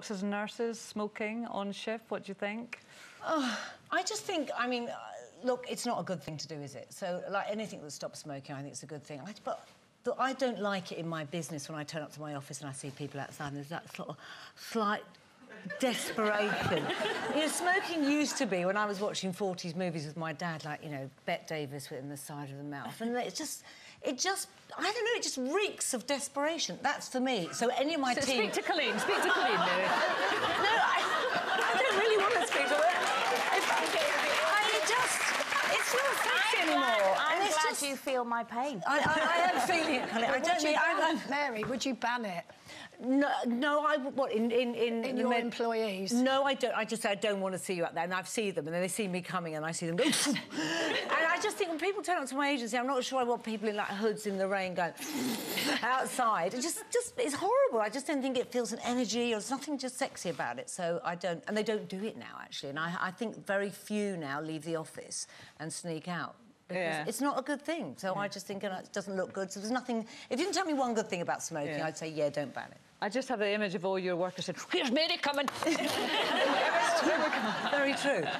doctors and nurses smoking on shift? What do you think? I just think, I mean, look, it's not a good thing to do, is it? So, like, anything that stops smoking, I think it's a good thing. But I don't like it in my business when I turn up to my office and I see people outside and there's that sort of slight desperation. You know, smoking used to be, when I was watching 40s movies with my dad, like, you know, Bette Davis within the side of the mouth. And I don't know, it just reeks of desperation. That's for me. So any of my team... Speak to Colleen, no. No, I don't really want to speak to her. It's not sexy anymore. I'm glad you feel my pain. I am feeling it, Colleen. Mary, would you ban it? No, in your employees? No, I don't. I just say, I don't want to see you out there. And I see them, and then they see me coming, and I see them go... and I just think, when people turn up to my agency, I'm not sure I want people in, like, hoods in the rain going... outside. It just... It's horrible. I just don't think it feels an energy, or there's nothing just sexy about it, so I don't... And they don't do it now, actually, and I think very few now leave the office and sneak out. Yeah. It's not a good thing, so I just think, you know, it doesn't look good, so there's nothing... If you didn't tell me one good thing about smoking, I'd say, yeah, don't ban it. I just have the image of all your workers saying, here's Mary coming! Very true.